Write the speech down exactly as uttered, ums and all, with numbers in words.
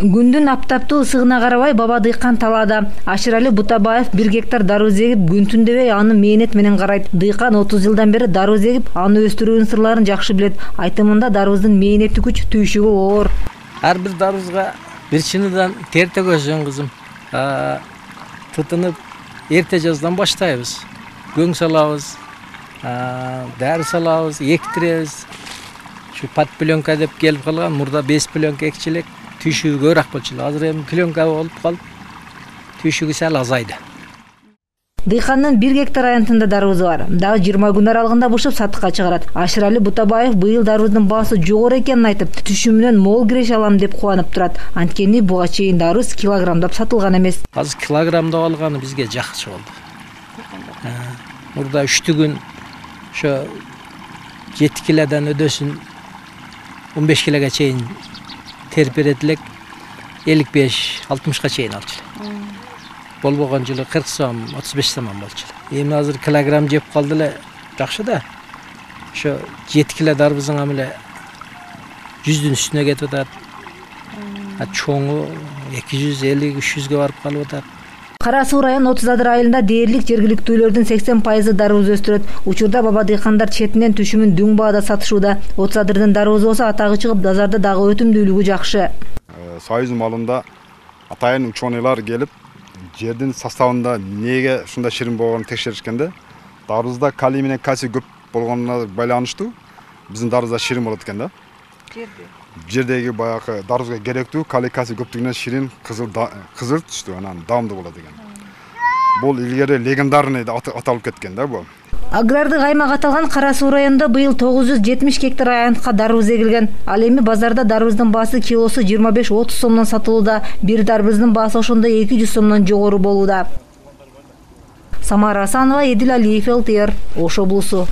Gündün aptaptı ısığına karabay baba dıykan talada. Aşırali Butabayev bir gektar darı zegip güntünde ve anı meynetmenen karayt. Dıykan otuz yıldan beri darı zegip anı östürüğün sırlarını jakşı bilet. Aytımında darızdın meyneti güç tüyüşüğü oğur. Her bir darızga bir çınıdan terte koşuyorsun kızım. Aa, tutunup erte cazdan başlayız. Göğün salavız, deri salavız, ektiririz. Şu pat plonka deyip gelip kalan, burada beş plonka ekçilik. Tüşüğü görak bolçuluk. Hazır hem plonka olup kalıp, tüşüğü sel azaydı. Dıykanın bir gektar ayantında darıbızı var. Daha yirmi gün aralığında boşup satıkka çıkarat. Aşırali Butabayev bıyıl darıbızdın baası jogor ekenin aytıp, tüşümünün mol kireç alam dep kuanıp turat. Antkeni buğa çeyin darız kilogramdap satılgan emes. Azı kilogramda alganı bizge jakşı oldu. Burada üç gün şu yedi kilodan ödösün on beş kiloga çeyin terper etilek ellik beş altmışga çeyin alçılı. Bol boğancılı kırk sam, otuz beş sam alçılı. Emin hazır kilogram cep kaldılı jakşı da şu yedi kilo darbızın amile yüzdün üstüne getip atar. Çoğu iki yüz elli üç yüzge varıp kalıp atar. Karasur ayın otuz adır ayında değerlik jergilik üylerdin seksen faizi darıbız östüröt. Uçurda baba dıykanlar çetinden tüşümün düğün bağda satışuda. otuz adırdan darıbız olsa atağı çıkıp dazarda dağı ötümdüylüğü jakşı. E, Soyuz malında atayın uçonaylar gelip jerdin sastavında nege şunda şirin boğanı tekşerişkende darıbızda kali menen kasi köp bolğanına baylanıştı. Bizim darıbızda şirin bolatken de. Жирдеги баягы дарызга керектүү каликасы көптүгүнөн ширин кызыл кызыл түштү, анан даамды болот деген. Бул илгери легендарный аталып кеткен да бул. Агрардык аймак аталган Карасуу районунда быйыл тогуз жүз жетимиш гектар аянтка дарыбыз эгилген. Ал эми базарда дарыбыздын баасы килосу жыйырма беш отуз сомдон сатылууда, бир дарыбыздын баасы ошондо эки жүз сомдон жогору болууда. Самара Асанова, Эдил Алиев, Эл Ти Эр, Ош облусу.